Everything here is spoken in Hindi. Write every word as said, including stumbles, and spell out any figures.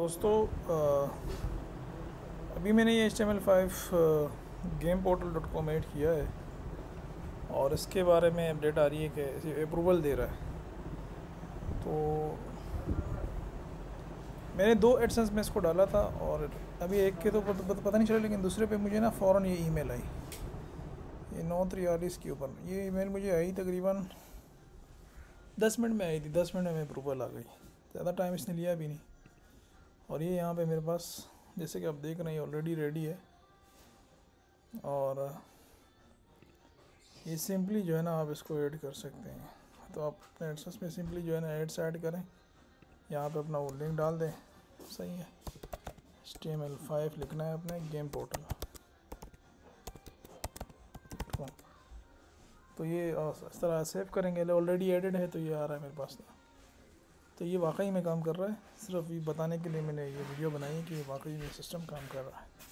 दोस्तों अभी मैंने ये H T M L five game portal dot com add किया है और इसके बारे में अपडेट आ रही है कि अप्रूवल दे रहा है। तो मैंने दो एडसेंस में इसको डाला था और अभी एक के तो पता नहीं चला, लेकिन दूसरे पे मुझे ना फ़ौरन ये ईमेल आई, ये नौ तिरालीस के ऊपर ये ईमेल मुझे आई, तकरीबन दस मिनट में आई थी। दस मिनट में अप्रूवल आ गई, ज़्यादा टाइम इसने लिया भी नहीं। और ये यहाँ पे मेरे पास जैसे कि आप देख रहे हैं ऑलरेडी रेडी है और ये सिंपली जो है ना आप इसको ऐड कर सकते हैं। तो आप अपने एडसेंस में सिंपली जो है ना एड्स ऐड करें, यहाँ पे अपना वो लिंक डाल दें, सही है। H T M L five लिखना है अपने गेम पोर्टल। तो ये इस तरह सेव करेंगे, ऑलरेडी एडिड है तो ये आ रहा है मेरे पास ना। तो ये वाकई में काम कर रहा है, सिर्फ ये बताने के लिए मैंने ये वीडियो बनाई कि वाकई में सिस्टम काम कर रहा है।